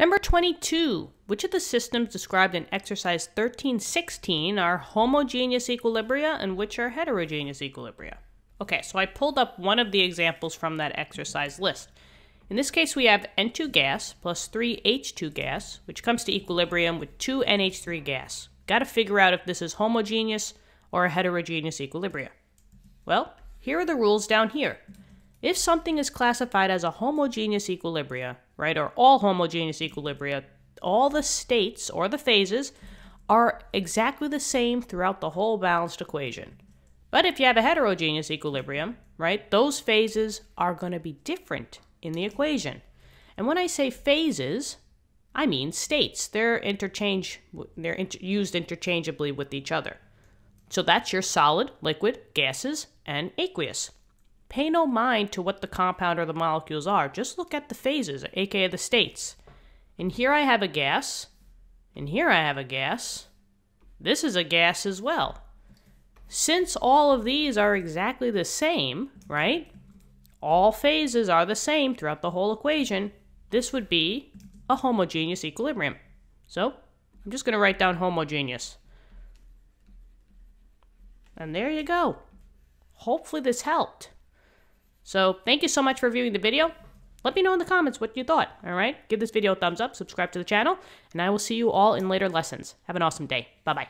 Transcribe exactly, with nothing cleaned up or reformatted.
Number twenty-two. Which of the systems described in exercise thirteen sixteen are homogeneous equilibria and which are heterogeneous equilibria? Okay, so I pulled up one of the examples from that exercise list. In this case, we have N two gas plus three H two gas, which comes to equilibrium with two N H three gas. Got to figure out if this is homogeneous or a heterogeneous equilibria. Well, here are the rules down here. If something is classified as a homogeneous equilibria, right, or all homogeneous equilibria, all the states or the phases are exactly the same throughout the whole balanced equation. But if you have a heterogeneous equilibrium, right, those phases are going to be different in the equation. And when I say phases, I mean states. They're interchange they're inter used interchangeably with each other. So that's your solid, liquid, gases, and aqueous. Pay no mind to what the compound or the molecules are. Just look at the phases, aka the states. And here I have a gas, and here I have a gas. This is a gas as well. Since all of these are exactly the same, right? All phases are the same throughout the whole equation. This would be a homogeneous equilibrium. So I'm just going to write down homogeneous. And there you go. Hopefully this helped. So thank you so much for viewing the video. Let me know in the comments what you thought, all right? Give this video a thumbs up, subscribe to the channel, and I will see you all in later lessons. Have an awesome day. Bye-bye.